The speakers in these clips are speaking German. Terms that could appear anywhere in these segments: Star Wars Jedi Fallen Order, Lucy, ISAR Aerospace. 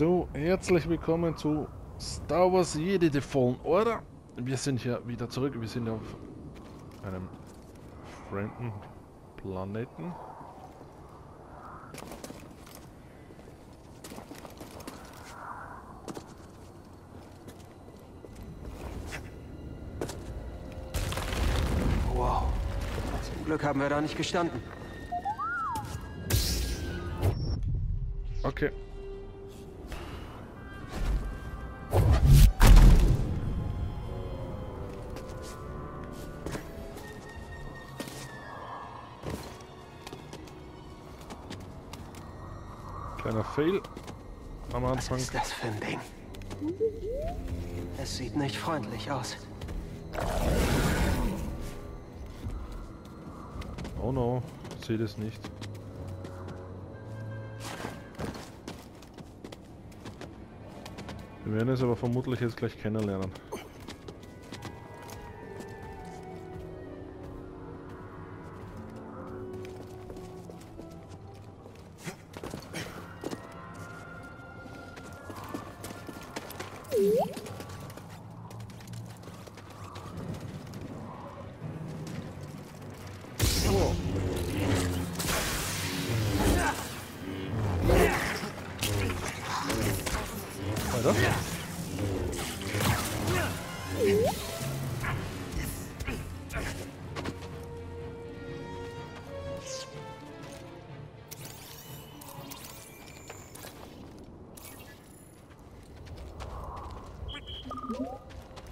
So, herzlich willkommen zu Star Wars Jedi Fallen Order. Wir sind ja wieder zurück, wir sind auf einem fremden Planeten. Wow, zum Glück haben wir da nicht gestanden. Okay. Kleiner Fail am Anfang. Was ist das für ein Ding? Es sieht nicht freundlich aus. Oh no, ich sehe das nicht. Wir werden es aber vermutlich jetzt gleich kennenlernen.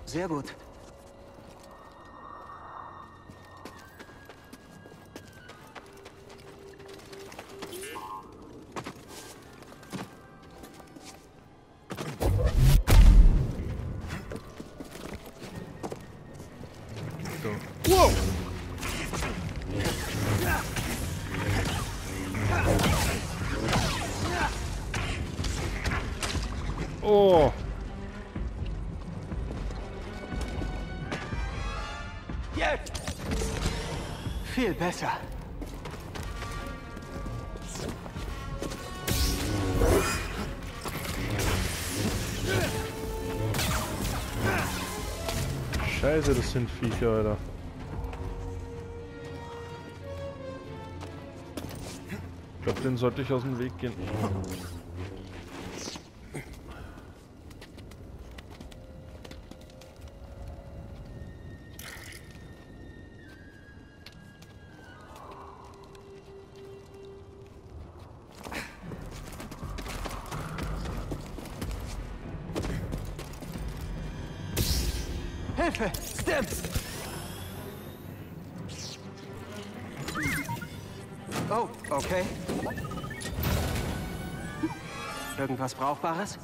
Sehr gut. Oh. Viel besser. Scheiße, das sind Viecher, Alter. Ich glaube, den sollte ich aus dem Weg gehen. Hilfe! Stimmt! Oh, okay. Irgendwas Brauchbares?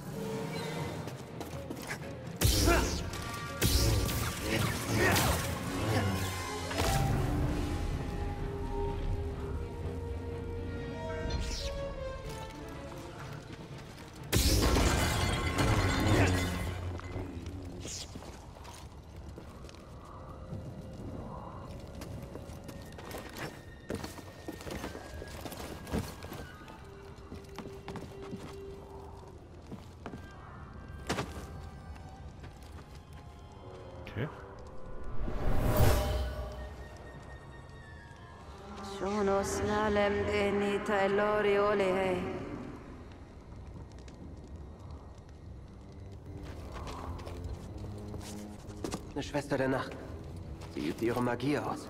Sono snalem denita elori olihei. Eine Schwester der Nacht. Sie übt ihre Magie aus.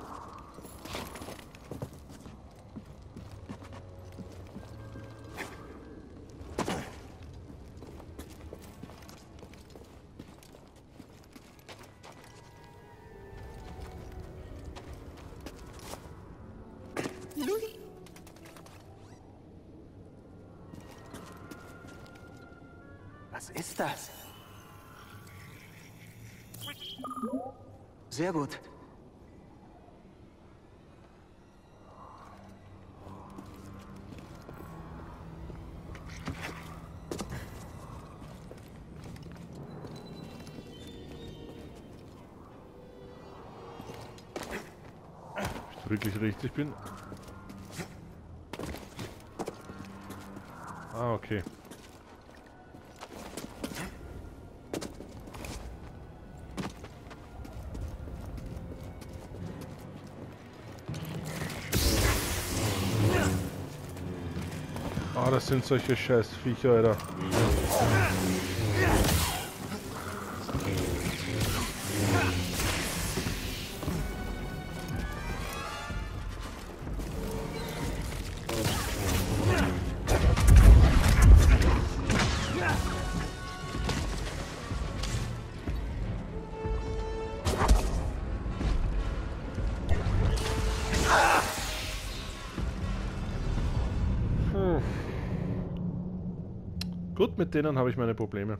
Was ist das? Sehr gut. Ob ich wirklich richtig bin? Ah, okay. Ah, das sind solche Scheißviecher, Alter. Gut, mit denen habe ich meine Probleme.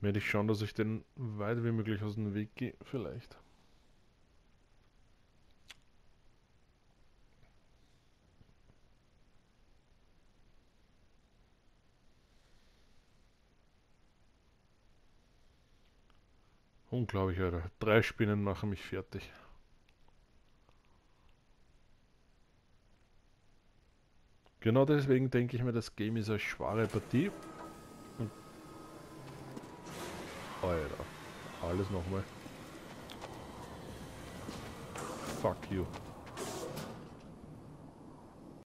Werde ich schauen, dass ich den weit wie möglich aus dem Weg gehe, vielleicht. Unglaublich, Alter. 3 Spinnen machen mich fertig. Genau deswegen denke ich mir, das Game ist eine schwere Partie. Alter. Alles nochmal. Fuck you.